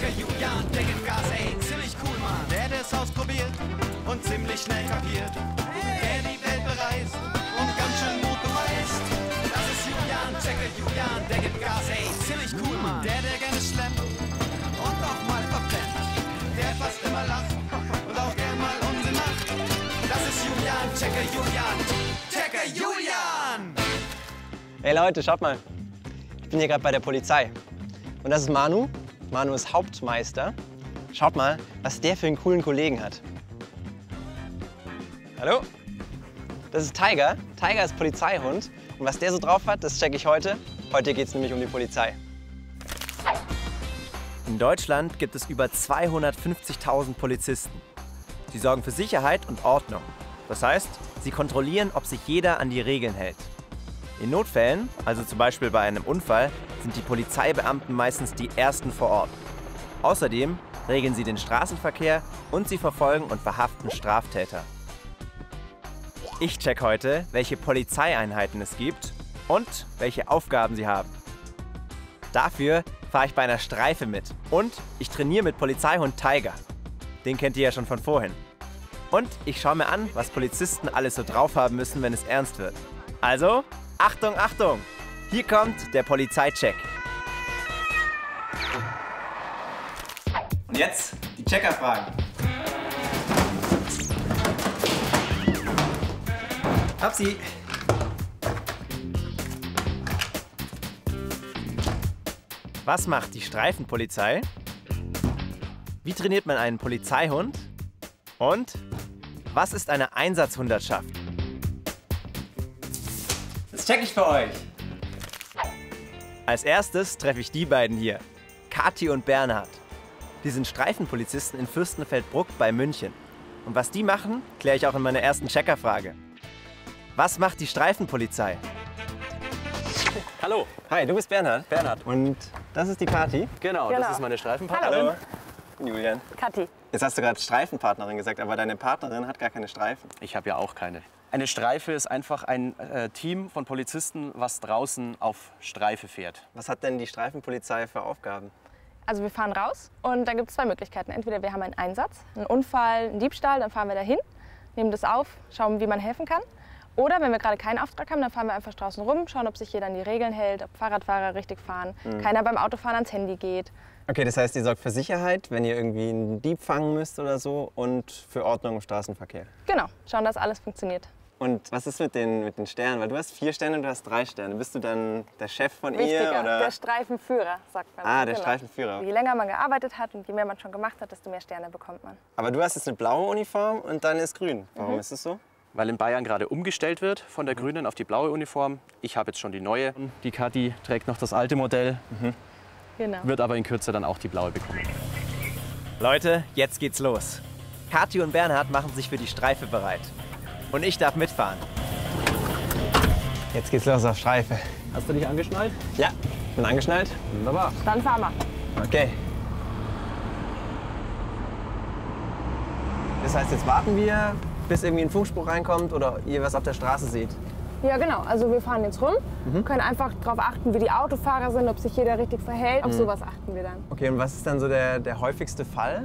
Checker Julian, der gibt Gas, ey, ziemlich cool, Mann. Der, der's ausprobiert und ziemlich schnell kapiert, der die Welt bereist und ganz schön Mut beweist. Das ist Julian, Checker Julian, der gibt Gas, ey, ziemlich cool, Mann. Der, der gerne schlemmt und auch mal verbrennt, der fast immer lacht und auch gern mal Unsinn macht. Das ist Julian, Checker Julian, Checker Julian! Hey Leute, schaut mal, ich bin hier gerade bei der Polizei. Und das ist Manu. Manu ist Hauptmeister. Schaut mal, was der für einen coolen Kollegen hat. Hallo? Das ist Tiger. Tiger ist Polizeihund. Und was der so drauf hat, das checke ich heute. Heute geht es nämlich um die Polizei. In Deutschland gibt es über 250.000 Polizisten. Sie sorgen für Sicherheit und Ordnung. Das heißt, sie kontrollieren, ob sich jeder an die Regeln hält. In Notfällen, also zum Beispiel bei einem Unfall, sind die Polizeibeamten meistens die ersten vor Ort. Außerdem regeln sie den Straßenverkehr und sie verfolgen und verhaften Straftäter. Ich check heute, welche Polizeieinheiten es gibt und welche Aufgaben sie haben. Dafür fahre ich bei einer Streife mit und ich trainiere mit Polizeihund Tiger. Den kennt ihr ja schon von vorhin. Und ich schaue mir an, was Polizisten alles so drauf haben müssen, wenn es ernst wird. Also, Achtung, Achtung! Hier kommt der Polizeicheck. Und jetzt die Checkerfragen. Hab sie. Was macht die Streifenpolizei? Wie trainiert man einen Polizeihund? Und was ist eine Einsatzhundertschaft? Das check ich für euch. Als erstes treffe ich die beiden hier, Kathi und Bernhard. Die sind Streifenpolizisten in Fürstenfeldbruck bei München. Und was die machen, kläre ich auch in meiner ersten Checkerfrage. Was macht die Streifenpolizei? Hallo. Hi, du bist Bernhard. Bernhard. Und das ist die Kathi. Genau. Das ist meine Streifenpartnerin. Hallo. Julian. Kathi. Jetzt hast du gerade Streifenpartnerin gesagt, aber deine Partnerin hat gar keine Streifen. Ich habe ja auch keine. Eine Streife ist einfach ein Team von Polizisten, was draußen auf Streife fährt. Was hat denn die Streifenpolizei für Aufgaben? Also wir fahren raus und dann gibt es zwei Möglichkeiten. Entweder wir haben einen Einsatz, einen Unfall, einen Diebstahl, dann fahren wir dahin, nehmen das auf, schauen, wie man helfen kann. Oder wenn wir gerade keinen Auftrag haben, dann fahren wir einfach draußen rum, schauen, ob sich jeder an die Regeln hält, ob Fahrradfahrer richtig fahren, keiner beim Autofahren ans Handy geht. Okay, das heißt, ihr sorgt für Sicherheit, wenn ihr irgendwie einen Dieb fangen müsst oder so und für Ordnung im Straßenverkehr. Genau, schauen, dass alles funktioniert. Und was ist mit den Sternen? Weil du hast 4 Sterne und du hast 3 Sterne. Bist du dann der Chef von ihr? Oder? Der Streifenführer, sagt man. Ah, der Streifenführer. Je länger man gearbeitet hat und je mehr man schon gemacht hat, desto mehr Sterne bekommt man. Aber du hast jetzt eine blaue Uniform und deine ist grün. Warum ist es so? Weil in Bayern gerade umgestellt wird von der grünen auf die blaue Uniform. Ich habe jetzt schon die neue. Die Kathi trägt noch das alte Modell, wird aber in Kürze dann auch die blaue bekommen. Leute, jetzt geht's los. Kathi und Bernhard machen sich für die Streife bereit. Und ich darf mitfahren. Jetzt geht's los auf Streife. Hast du dich angeschnallt? Ja, ich bin angeschnallt. Wunderbar. Dann fahren wir. Okay. Das heißt, jetzt warten wir, bis irgendwie ein Funkspruch reinkommt oder ihr was auf der Straße seht. Ja, genau. Also wir fahren jetzt rum, können einfach darauf achten, wie die Autofahrer sind, ob sich jeder richtig verhält. Auf sowas achten wir dann. Okay, und was ist dann so der häufigste Fall?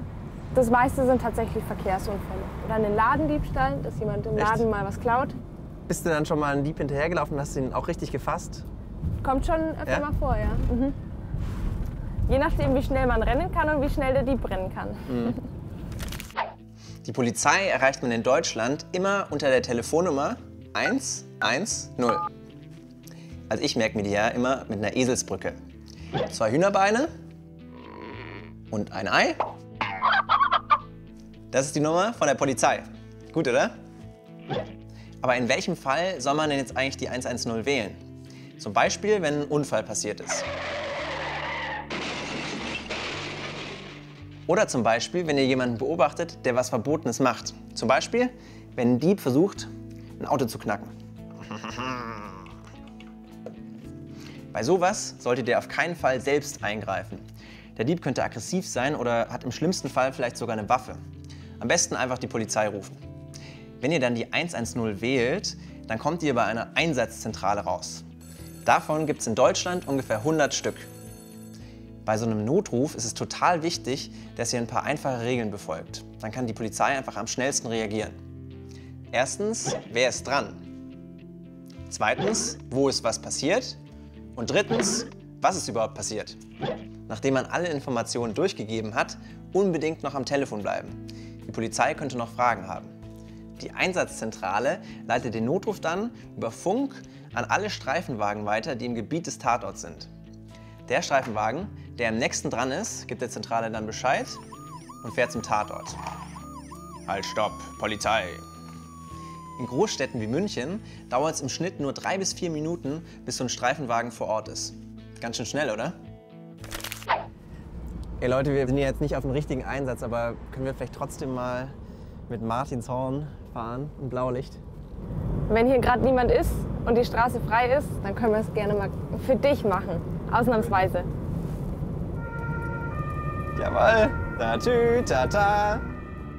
Das meiste sind tatsächlich Verkehrsunfälle. Oder einen Ladendiebstahl, dass jemand im Laden mal was klaut. Bist du dann schon mal einen Dieb hinterhergelaufen und hast ihn auch richtig gefasst? Kommt schon öfter mal vor, ja. Je nachdem, wie schnell man rennen kann und wie schnell der Dieb rennen kann. Die Polizei erreicht man in Deutschland immer unter der Telefonnummer 110. Also ich merke mir die ja immer mit einer Eselsbrücke. 2 Hühnerbeine und ein Ei. Das ist die Nummer von der Polizei. Gut, oder? Aber in welchem Fall soll man denn jetzt eigentlich die 110 wählen? Zum Beispiel, wenn ein Unfall passiert ist. Oder zum Beispiel, wenn ihr jemanden beobachtet, der was Verbotenes macht. Zum Beispiel, wenn ein Dieb versucht, ein Auto zu knacken. Bei sowas solltet ihr auf keinen Fall selbst eingreifen. Der Dieb könnte aggressiv sein oder hat im schlimmsten Fall vielleicht sogar eine Waffe. Am besten einfach die Polizei rufen. Wenn ihr dann die 110 wählt, dann kommt ihr bei einer Einsatzzentrale raus. Davon gibt es in Deutschland ungefähr 100 Stück. Bei so einem Notruf ist es total wichtig, dass ihr ein paar einfache Regeln befolgt. Dann kann die Polizei einfach am schnellsten reagieren. Erstens, wer ist dran? Zweitens, wo ist was passiert? Und drittens, was ist überhaupt passiert? Nachdem man alle Informationen durchgegeben hat, unbedingt noch am Telefon bleiben. Die Polizei könnte noch Fragen haben. Die Einsatzzentrale leitet den Notruf dann über Funk an alle Streifenwagen weiter, die im Gebiet des Tatorts sind. Der Streifenwagen, der am nächsten dran ist, gibt der Zentrale dann Bescheid und fährt zum Tatort. Halt, stopp, Polizei! In Großstädten wie München dauert es im Schnitt nur 3 bis 4 Minuten, bis so ein Streifenwagen vor Ort ist. Ganz schön schnell, oder? Hey Leute, wir sind jetzt nicht auf dem richtigen Einsatz, aber können wir vielleicht trotzdem mal mit Martinshorn fahren, im Blaulicht? Wenn hier gerade niemand ist und die Straße frei ist, dann können wir es gerne mal für dich machen. Ausnahmsweise. Jawohl. Ta-tü-ta-ta.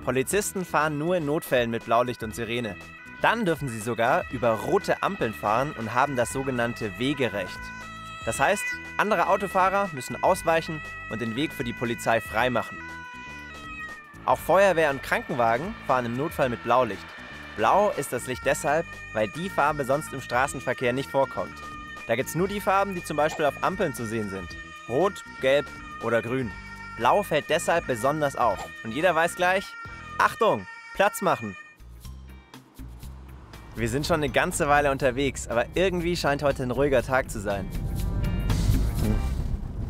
Polizisten fahren nur in Notfällen mit Blaulicht und Sirene. Dann dürfen sie sogar über rote Ampeln fahren und haben das sogenannte Wegerecht. Das heißt, andere Autofahrer müssen ausweichen und den Weg für die Polizei freimachen. Auch Feuerwehr und Krankenwagen fahren im Notfall mit Blaulicht. Blau ist das Licht deshalb, weil die Farbe sonst im Straßenverkehr nicht vorkommt. Da gibt es nur die Farben, die zum Beispiel auf Ampeln zu sehen sind. Rot, Gelb oder Grün. Blau fällt deshalb besonders auf. Und jeder weiß gleich, Achtung, Platz machen! Wir sind schon eine ganze Weile unterwegs, aber irgendwie scheint heute ein ruhiger Tag zu sein.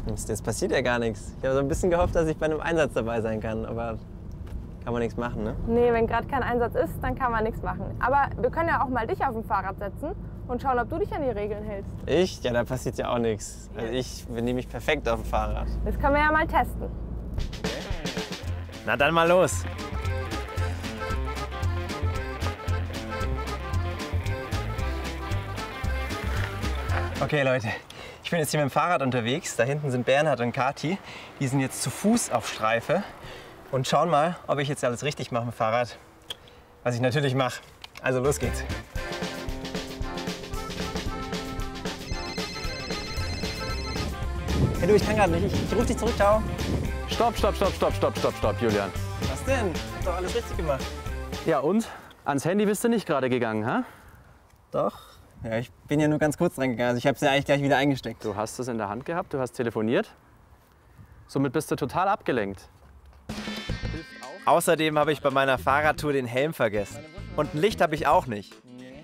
Mist, jetzt passiert ja gar nichts. Ich habe so ein bisschen gehofft, dass ich bei einem Einsatz dabei sein kann, aber kann man nichts machen, ne? Nee, wenn gerade kein Einsatz ist, dann kann man nichts machen. Aber wir können ja auch mal dich auf dem Fahrrad setzen und schauen, ob du dich an die Regeln hältst. Ich? Ja, da passiert ja auch nichts. Also ich benehme mich perfekt auf dem Fahrrad. Das können wir ja mal testen. Na dann mal los. Okay, Leute. Ich bin jetzt hier mit dem Fahrrad unterwegs. Da hinten sind Bernhard und Kathi. Die sind jetzt zu Fuß auf Streife. Und schauen mal, ob ich jetzt alles richtig mache mit dem Fahrrad. Was ich natürlich mache. Also los geht's. Hey du, ich kann gerade nicht. Ich rufe dich zurück, ciao. Stopp, Julian. Was denn? Ich hab doch alles richtig gemacht. Ja und? Ans Handy bist du nicht gerade gegangen, hä? Doch. Ja, ich bin ja nur ganz kurz dran gegangen. Also ich hab's ja eigentlich gleich wieder eingesteckt. Du hast es in der Hand gehabt, du hast telefoniert. Somit bist du total abgelenkt. Außerdem habe ich bei meiner Fahrradtour den Helm vergessen. Und ein Licht habe ich auch nicht.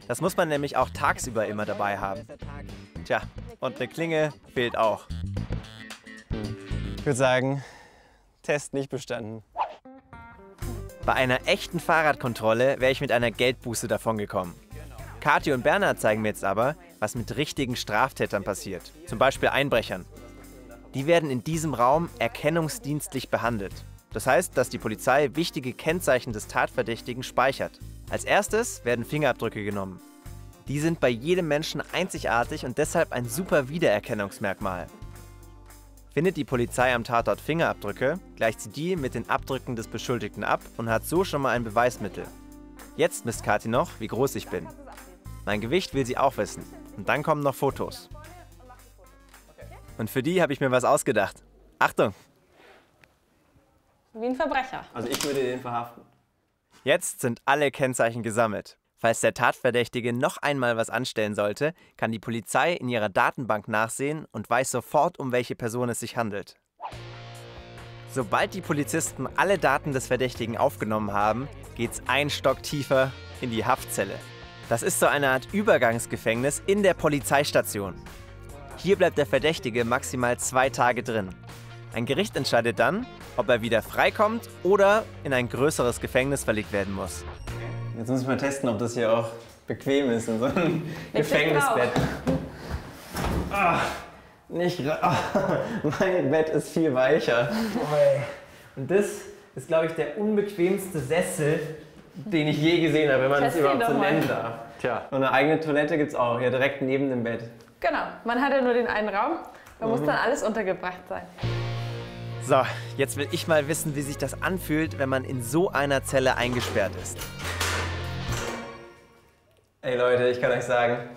Das muss man nämlich auch tagsüber immer dabei haben. Tja, und eine Klingel fehlt auch. Ich würde sagen, Test nicht bestanden. Bei einer echten Fahrradkontrolle wäre ich mit einer Geldbuße davongekommen. Kathi und Bernhard zeigen mir jetzt aber, was mit richtigen Straftätern passiert. Zum Beispiel Einbrechern. Die werden in diesem Raum erkennungsdienstlich behandelt. Das heißt, dass die Polizei wichtige Kennzeichen des Tatverdächtigen speichert. Als erstes werden Fingerabdrücke genommen. Die sind bei jedem Menschen einzigartig und deshalb ein super Wiedererkennungsmerkmal. Findet die Polizei am Tatort Fingerabdrücke, gleicht sie die mit den Abdrücken des Beschuldigten ab und hat so schon mal ein Beweismittel. Jetzt misst Kathi noch, wie groß ich bin. Mein Gewicht will sie auch wissen. Und dann kommen noch Fotos. Und für die habe ich mir was ausgedacht. Achtung! Wie ein Verbrecher. Also ich würde den verhaften. Jetzt sind alle Kennzeichen gesammelt. Falls der Tatverdächtige noch einmal was anstellen sollte, kann die Polizei in ihrer Datenbank nachsehen und weiß sofort, um welche Person es sich handelt. Sobald die Polizisten alle Daten des Verdächtigen aufgenommen haben, geht's einen Stock tiefer in die Haftzelle. Das ist so eine Art Übergangsgefängnis in der Polizeistation. Hier bleibt der Verdächtige maximal 2 Tage drin. Ein Gericht entscheidet dann, ob er wieder freikommt oder in ein größeres Gefängnis verlegt werden muss. Jetzt muss ich mal testen, ob das hier auch bequem ist in so einem Gefängnisbett. Oh, nicht, oh, mein Bett ist viel weicher. Und das ist, glaube ich, der unbequemste Sessel, den ich je gesehen habe, wenn man das überhaupt so nennen darf. Tja. Und eine eigene Toilette gibt es auch, hier direkt neben dem Bett. Genau, man hat ja nur den einen Raum, da muss dann alles untergebracht sein. So, jetzt will ich mal wissen, wie sich das anfühlt, wenn man in so einer Zelle eingesperrt ist. Ey Leute, ich kann euch sagen,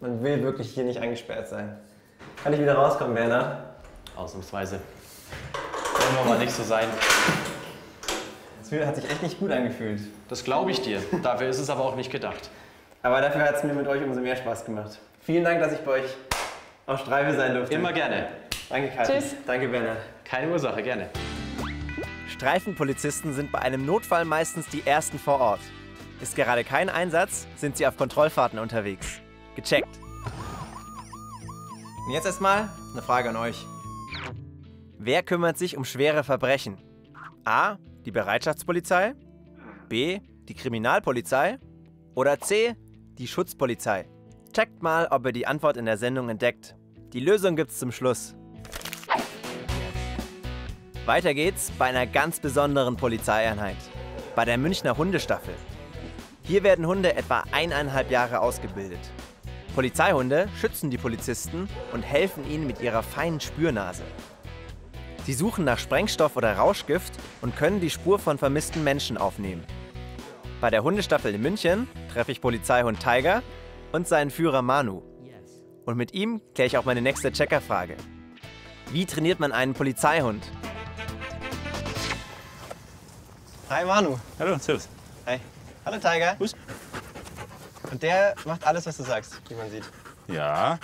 man will wirklich hier nicht eingesperrt sein. Kann ich wieder rauskommen, Werner? Ausnahmsweise. Wollen wir mal nicht so sein. Das hat sich echt nicht gut angefühlt. Das glaube ich dir. Dafür ist es aber auch nicht gedacht. Aber dafür hat es mir mit euch umso mehr Spaß gemacht. Vielen Dank, dass ich bei euch auf Streife sein durfte. Immer gerne. Danke, Kai. Tschüss. Danke, Werner. Keine Ursache, gerne. Streifenpolizisten sind bei einem Notfall meistens die ersten vor Ort. Ist gerade kein Einsatz, sind sie auf Kontrollfahrten unterwegs. Gecheckt. Und jetzt erstmal eine Frage an euch. Wer kümmert sich um schwere Verbrechen? A. Die Bereitschaftspolizei, B. die Kriminalpolizei oder C. die Schutzpolizei. Checkt mal, ob ihr die Antwort in der Sendung entdeckt. Die Lösung gibt's zum Schluss. Weiter geht's bei einer ganz besonderen Polizeieinheit, bei der Münchner Hundestaffel. Hier werden Hunde etwa 1,5 Jahre ausgebildet. Polizeihunde schützen die Polizisten und helfen ihnen mit ihrer feinen Spürnase. Sie suchen nach Sprengstoff oder Rauschgift und können die Spur von vermissten Menschen aufnehmen. Bei der Hundestaffel in München treffe ich Polizeihund Tiger und seinen Führer Manu. Und mit ihm kläre ich auch meine nächste Checkerfrage. Wie trainiert man einen Polizeihund? Hi Manu. Hallo, servus. Hi. Hallo Tiger. Grüß. Und der macht alles, was du sagst, wie man sieht. Ja,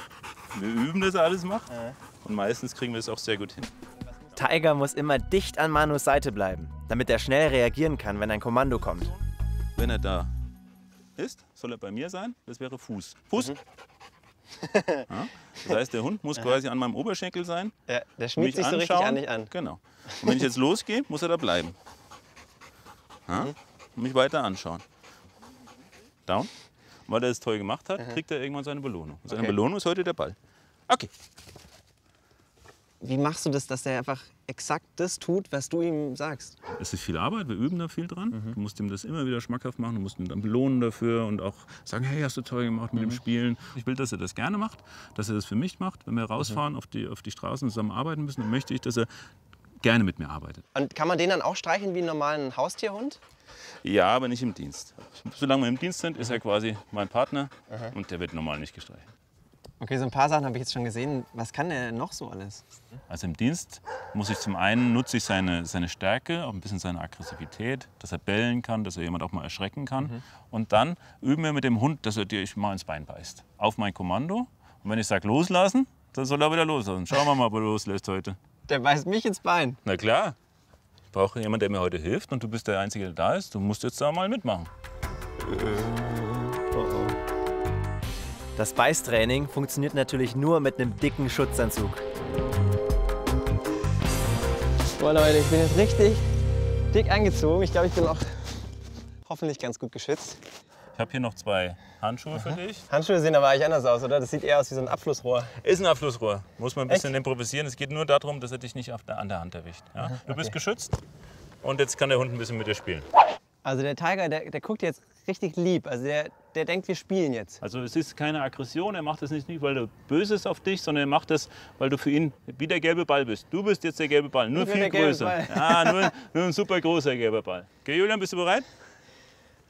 wir üben, dass er alles macht. Ja. Und meistens kriegen wir es auch sehr gut hin. Tiger muss immer dicht an Manus Seite bleiben, damit er schnell reagieren kann, wenn ein Kommando kommt. Wenn er da ist, soll er bei mir sein. Das wäre Fuß. Fuß. Mhm. Ja, das heißt, der Hund muss quasi an meinem Oberschenkel sein. Ja, der schmiegt sich so richtig an dich an. Genau. Und wenn ich jetzt losgehe, muss er da bleiben. Ja, und mich weiter anschauen. Down. Und weil er es toll gemacht hat, kriegt er irgendwann seine Belohnung. Und seine Belohnung ist heute der Ball. Okay. Wie machst du das, dass er einfach exakt das tut, was du ihm sagst? Es ist viel Arbeit, wir üben da viel dran. Mhm. Du musst ihm das immer wieder schmackhaft machen, du musst ihn dann belohnen dafür und auch sagen, hey, hast du toll gemacht mit dem Spielen. Ich will, dass er das gerne macht, dass er das für mich macht. Wenn wir rausfahren auf die Straßen zusammen arbeiten müssen, dann möchte ich, dass er gerne mit mir arbeitet. Und kann man den dann auch streicheln wie einen normalen Haustierhund? Ja, aber nicht im Dienst. Solange wir im Dienst sind, ist er quasi mein Partner und der wird normal nicht gestreichelt. Okay, so ein paar Sachen habe ich jetzt schon gesehen. Was kann er noch so alles? Also im Dienst muss ich zum einen, nutze ich seine Stärke, auch ein bisschen seine Aggressivität, dass er bellen kann, dass er jemand auch mal erschrecken kann. Und dann üben wir mit dem Hund, dass er dir mal ins Bein beißt. Auf mein Kommando. Und wenn ich sage loslassen, dann soll er wieder loslassen. Schauen wir mal, ob er loslässt heute. Der beißt mich ins Bein. Na klar. Ich brauche jemanden, der mir heute hilft. Und du bist der Einzige, der da ist. Du musst jetzt da mal mitmachen. Das Beißtraining funktioniert natürlich nur mit einem dicken Schutzanzug. Boah Leute, ich bin jetzt richtig dick angezogen. Ich glaube, ich bin auch hoffentlich ganz gut geschützt. Ich habe hier noch 2 Handschuhe für dich. Handschuhe sehen aber eigentlich anders aus, oder? Das sieht eher aus wie so ein Abflussrohr. Ist ein Abflussrohr. Muss man ein bisschen improvisieren. Es geht nur darum, dass er dich nicht an der Hand erwischt. Ja? Du bist geschützt und jetzt kann der Hund ein bisschen mit dir spielen. Also der Tiger, der guckt jetzt richtig lieb. Also der denkt, wir spielen jetzt. Also es ist keine Aggression, er macht das nicht, weil er böse ist auf dich, sondern er macht das, weil du für ihn wie der gelbe Ball bist. Du bist jetzt der gelbe Ball, nur viel größer. Ja, nur ein super großer gelber Ball. Okay, Julian, bist du bereit?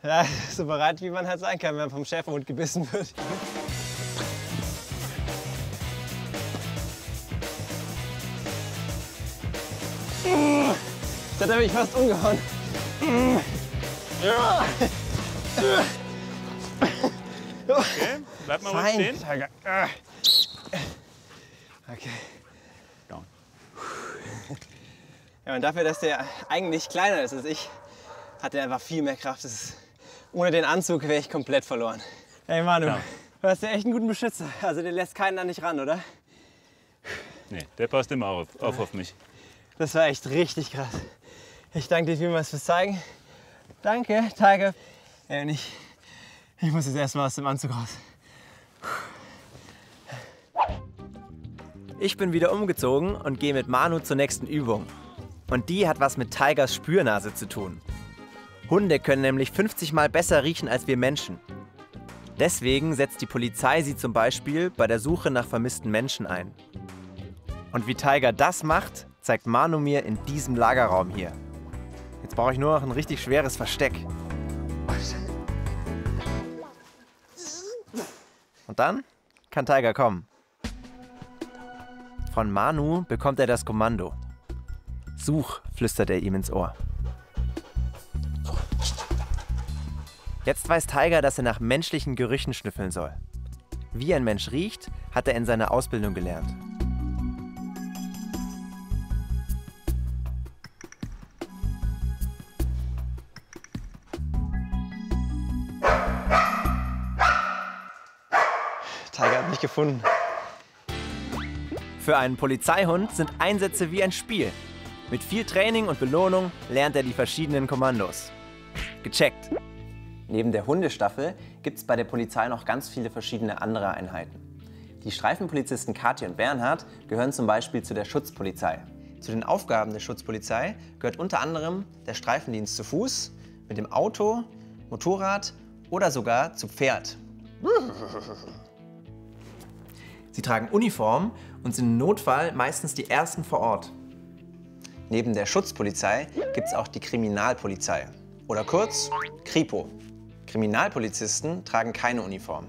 Ja, so bereit, wie man halt sein kann, wenn man vom Schäferhund gebissen wird. Das hat er mich fast umgehauen. Ja. Okay, bleib mal ruhig stehen. Okay. Down. Ja, und dafür, dass der eigentlich kleiner ist als ich, hat er einfach viel mehr Kraft. Ohne den Anzug wäre ich komplett verloren. Hey Manu, du hast ja echt einen guten Beschützer. Also der lässt keinen da nicht ran, oder? Nee, der passt immer auf mich. Das war echt richtig krass. Ich danke dir vielmals fürs Zeigen. Danke, Tiger. Ey, und ich muss jetzt erstmal aus dem Anzug raus. Ich bin wieder umgezogen und gehe mit Manu zur nächsten Übung. Und die hat was mit Tigers Spürnase zu tun. Hunde können nämlich 50 Mal besser riechen als wir Menschen. Deswegen setzt die Polizei sie zum Beispiel bei der Suche nach vermissten Menschen ein. Und wie Tiger das macht, zeigt Manu mir in diesem Lagerraum hier. Jetzt brauche ich nur noch ein richtig schweres Versteck. Und dann kann Tiger kommen. Von Manu bekommt er das Kommando. Such, flüstert er ihm ins Ohr. Jetzt weiß Tiger, dass er nach menschlichen Gerüchen schnüffeln soll. Wie ein Mensch riecht, hat er in seiner Ausbildung gelernt. Tiger hat mich gefunden. Für einen Polizeihund sind Einsätze wie ein Spiel. Mit viel Training und Belohnung lernt er die verschiedenen Kommandos. Gecheckt. Neben der Hundestaffel gibt es bei der Polizei noch ganz viele verschiedene andere Einheiten. Die Streifenpolizisten Kathi und Bernhard gehören zum Beispiel zu der Schutzpolizei. Zu den Aufgaben der Schutzpolizei gehört unter anderem der Streifendienst zu Fuß, mit dem Auto, Motorrad oder sogar zu Pferd. Sie tragen Uniform und sind im Notfall meistens die Ersten vor Ort. Neben der Schutzpolizei gibt es auch die Kriminalpolizei oder kurz Kripo. Kriminalpolizisten tragen keine Uniform.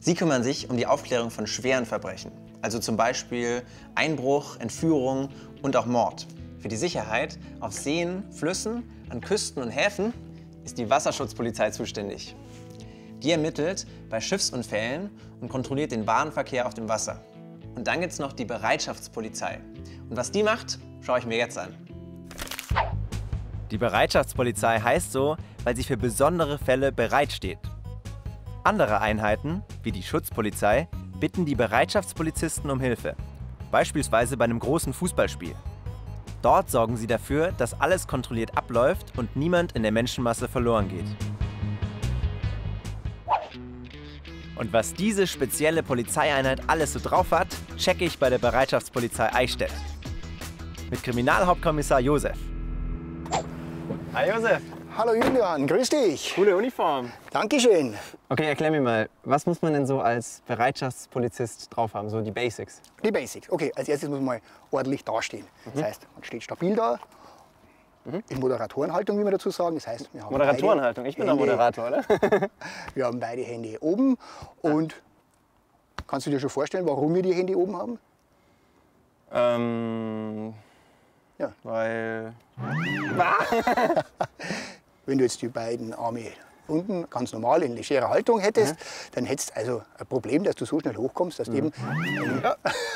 Sie kümmern sich um die Aufklärung von schweren Verbrechen, also zum Beispiel Einbruch, Entführung und auch Mord. Für die Sicherheit auf Seen, Flüssen, an Küsten und Häfen ist die Wasserschutzpolizei zuständig. Die ermittelt bei Schiffsunfällen und kontrolliert den Warenverkehr auf dem Wasser. Und dann gibt es noch die Bereitschaftspolizei. Und was die macht, schaue ich mir jetzt an. Die Bereitschaftspolizei heißt so, weil sie für besondere Fälle bereitsteht. Andere Einheiten, wie die Schutzpolizei, bitten die Bereitschaftspolizisten um Hilfe, beispielsweise bei einem großen Fußballspiel. Dort sorgen sie dafür, dass alles kontrolliert abläuft und niemand in der Menschenmasse verloren geht. Und was diese spezielle Polizeieinheit alles so drauf hat, checke ich bei der Bereitschaftspolizei Eichstätt. Mit Kriminalhauptkommissar Josef. Hi Josef. Hallo Julian, grüß dich. Coole Uniform. Dankeschön. Okay, erklär mir mal, was muss man denn so als Bereitschaftspolizist drauf haben, so die Basics? Die Basics, okay. Als erstes muss man mal ordentlich dastehen. Das heißt, man steht stabil da, in Moderatorenhaltung, wie wir dazu sagen. Das heißt, wir haben Moderatorenhaltung, ich bin der Moderator, oder? Wir haben beide Hände oben und kannst du dir schon vorstellen, warum wir die Hände oben haben? Ja. Weil... Wenn du jetzt die beiden Arme unten ganz normal in legerer Haltung hättest, dann hättest du also ein Problem, dass du so schnell hochkommst, dass du eben...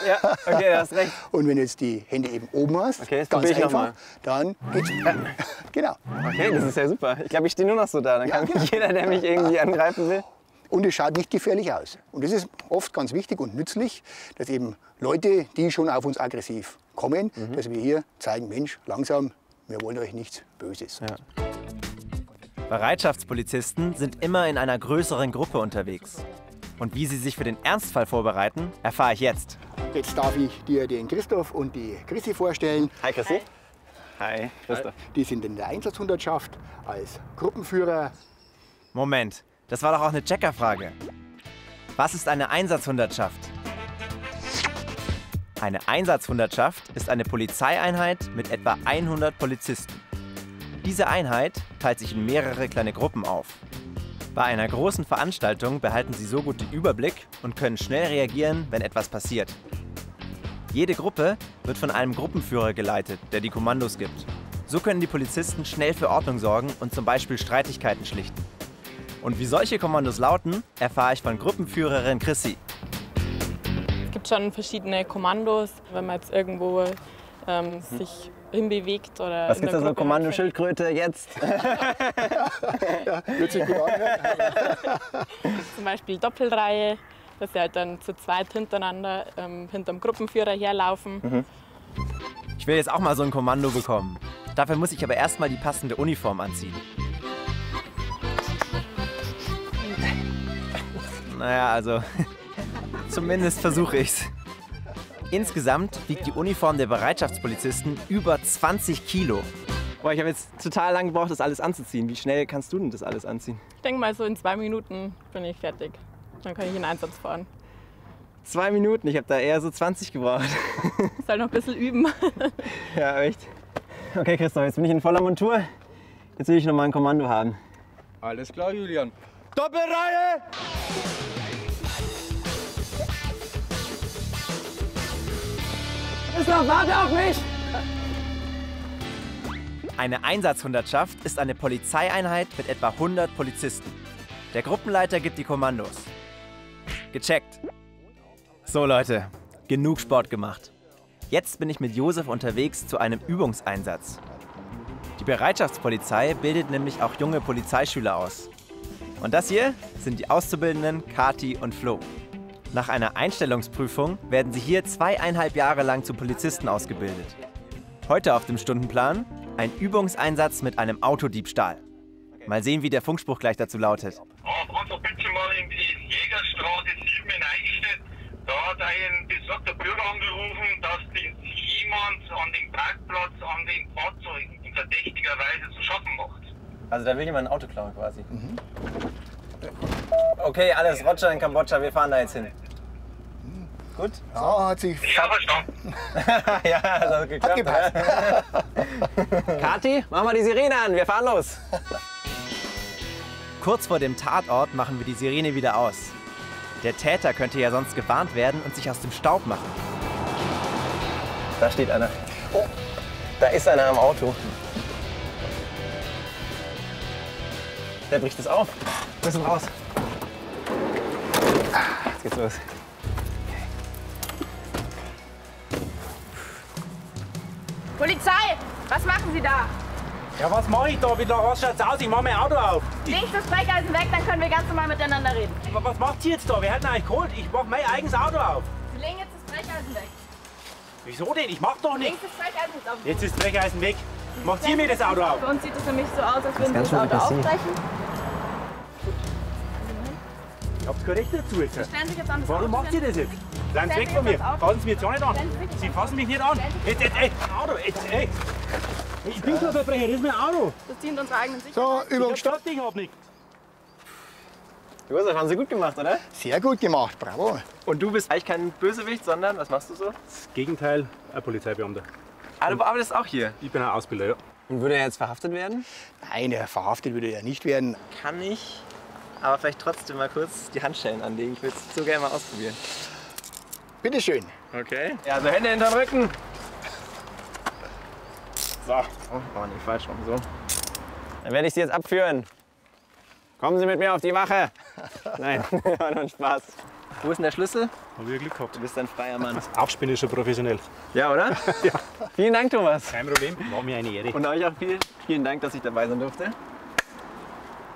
Ja, okay, du hast recht. Und wenn du jetzt die Hände eben oben hast, okay, ganz einfach, dann geht's... Genau. Okay, das ist ja super. Ich glaube, ich stehe nur noch so da, dann kann mich jeder, der mich irgendwie angreifen will... Und es schaut nicht gefährlich aus. Und das ist oft ganz wichtig und nützlich, dass eben Leute, die schon auf uns aggressiv kommen, dass wir hier zeigen, Mensch, langsam, wir wollen euch nichts Böses. Ja. Bereitschaftspolizisten sind immer in einer größeren Gruppe unterwegs. Und wie sie sich für den Ernstfall vorbereiten, erfahre ich jetzt. Jetzt darf ich dir den Christoph und die Chrissy vorstellen. Hi Chrissy. Hi Christoph. Die sind in der Einsatzhundertschaft als Gruppenführer. Moment. Das war doch auch eine Checkerfrage. Was ist eine Einsatzhundertschaft? Eine Einsatzhundertschaft ist eine Polizeieinheit mit etwa 100 Polizisten. Diese Einheit teilt sich in mehrere kleine Gruppen auf. Bei einer großen Veranstaltung behalten sie so gut den Überblick und können schnell reagieren, wenn etwas passiert. Jede Gruppe wird von einem Gruppenführer geleitet, der die Kommandos gibt. So können die Polizisten schnell für Ordnung sorgen und zum Beispiel Streitigkeiten schlichten. Und wie solche Kommandos lauten, erfahre ich von Gruppenführerin Chrissy. Es gibt schon verschiedene Kommandos, wenn man jetzt irgendwo sich hinbewegt oder. Was gibt es da so? Kommando Schildkröte jetzt? Wird sich gut anhören. Zum Beispiel Doppelreihe, dass sie halt dann zu zweit hintereinander hinterm Gruppenführer herlaufen. Ich will jetzt auch mal so ein Kommando bekommen. Dafür muss ich aber erstmal die passende Uniform anziehen. Naja, also zumindest versuche ich's. Insgesamt wiegt die Uniform der Bereitschaftspolizisten über 20 Kilo. Boah, ich habe jetzt total lange gebraucht, das alles anzuziehen. Wie schnell kannst du denn das alles anziehen? Ich denke mal, so in 2 Minuten bin ich fertig. Dann kann ich in den Einsatz fahren. 2 Minuten? Ich habe da eher so 20 gebraucht. Ich soll noch ein bisschen üben. Ja, echt. Okay, Christoph, jetzt bin ich in voller Montur. Jetzt will ich noch mal ein Kommando haben. Alles klar, Julian. Doppelreihe! bloß noch, warte auf mich! Eine Einsatzhundertschaft ist eine Polizeieinheit mit etwa 100 Polizisten. Der Gruppenleiter gibt die Kommandos. Gecheckt. So Leute, genug Sport gemacht. Jetzt bin ich mit Josef unterwegs zu einem Übungseinsatz. Die Bereitschaftspolizei bildet nämlich auch junge Polizeischüler aus. Und das hier sind die Auszubildenden Kati und Flo. Nach einer Einstellungsprüfung werden sie hier 2,5 Jahre lang zu Polizisten ausgebildet. Heute auf dem Stundenplan ein Übungseinsatz mit einem Autodiebstahl. Mal sehen, wie der Funkspruch gleich dazu lautet. Oh, also bitte mal in die Jägerstraße 7 in Eichstätt. Da hat ein besorgter Bürger angerufen, dass sich jemand an dem Parkplatz an den Fahrzeugen in verdächtiger Weise zu schaffen macht. Also da will jemand ein Auto klauen quasi. Mhm. Okay, alles Roger in Kambodscha, wir fahren da jetzt hin. Gut? Ja, hat sich... Ja, verstanden. Ja, das hat geklappt. Hat Kathi, mach mal die Sirene an, wir fahren los. Kurz vor dem Tatort machen wir die Sirene wieder aus. Der Täter könnte ja sonst gewarnt werden und sich aus dem Staub machen. Da steht einer. Oh, da ist einer am Auto. Der bricht es auf. Müssen raus. Jetzt geht's los. Polizei, was machen Sie da? Ja, was mache ich da? Wie lange schaut's aus? Ich mache mein Auto auf. Leg das Brecheisen weg, dann können wir ganz normal miteinander reden. Aber was macht ihr jetzt da? Wir hätten euch geholt. Ich mache mein eigenes Auto auf. Sie legen jetzt das Brecheisen weg. Wieso denn? Ich mach doch nichts. Jetzt ist das Brecheisen weg. Macht Sie mir das Auto auf? Für uns sieht es nämlich so aus, als würden Sie das Auto aufbrechen. Ich hab's kein Recht dazu jetzt. Warum macht ihr das jetzt? Bleiben Sie weg von mir. Fassen Sie mich jetzt auch nicht an. Sie fassen mich nicht an. Jetzt, Auto, jetzt, ey. Ich bin kein Verbrecher, das ist mein Auto. Das dient unserer eigenen Sicherheit. So, Übungsstart. Ich hab nichts. Josef, haben Sie gut gemacht, oder? Sehr gut gemacht, bravo. Und du bist eigentlich kein Bösewicht, sondern, was machst du so? Das Gegenteil, ein Polizeibeamter. Ah, du arbeitest auch hier? Ich bin ein Ausbilder, ja. Und würde er jetzt verhaftet werden? Nein, verhaftet würde er nicht werden. Kann ich? Aber vielleicht trotzdem mal kurz die Handschellen anlegen. Ich würde es so gerne mal ausprobieren. Bitte schön. Okay. Ja, also Hände hinterm Rücken. So. Oh, war nicht falsch rum. So. Dann werde ich Sie jetzt abführen. Kommen Sie mit mir auf die Wache. Nein, war nur ein Spaß. Wo ist denn der Schlüssel? Hab ich Glück gehabt. Du bist ein freier Mann. Das Aufspielen ist schon professionell. Ja, oder? Ja. Vielen Dank, Thomas. Kein Problem. War mir eine Ehre. Und euch auch vielen Dank, dass ich dabei sein durfte.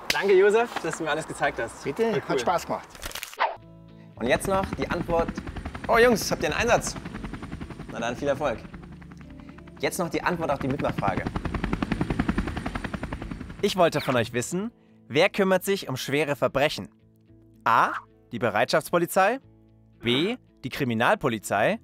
Danke, Josef, dass du mir alles gezeigt hast. Bitte, cool. Hat Spaß gemacht. Und jetzt noch die Antwort. Oh Jungs, habt ihr einen Einsatz? Na dann, viel Erfolg. Jetzt noch die Antwort auf die Mitmachfrage. Ich wollte von euch wissen, wer kümmert sich um schwere Verbrechen? A. Die Bereitschaftspolizei. B. Die Kriminalpolizei.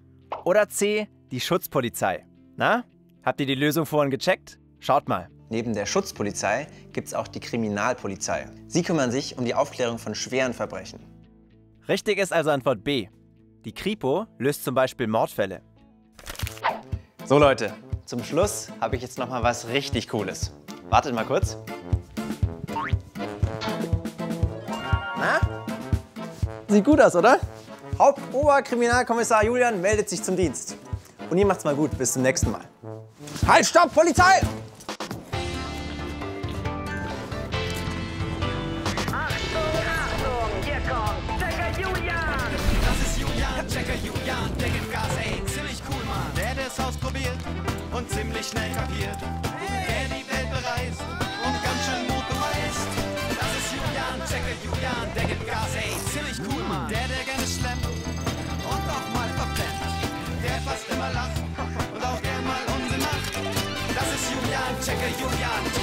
Oder C. Die Schutzpolizei. Na, habt ihr die Lösung vorhin gecheckt? Schaut mal. Neben der Schutzpolizei gibt es auch die Kriminalpolizei. Sie kümmern sich um die Aufklärung von schweren Verbrechen. Richtig ist also Antwort B. Die Kripo löst zum Beispiel Mordfälle. So Leute, zum Schluss habe ich jetzt noch mal was richtig Cooles. Wartet mal kurz. Na? Sieht gut aus, oder? Haupt-Oberkriminalkommissar Julian meldet sich zum Dienst. Und ihr macht's mal gut, bis zum nächsten Mal. Halt, stopp, Polizei! Der gibt Gas, ey, ziemlich cool, Mann. Der das ausprobiert und ziemlich schnell kapiert. Der die Welt bereist und ganz schön Mut beweist. Das ist Julian, Checker Julian. Der gibt Gas, ey, ziemlich cool, Mann. Der gerne schlemmt und auch mal verbrennt. Der fast immer lacht und auch gern mal Unsinn macht. Das ist Julian, Checker Julian.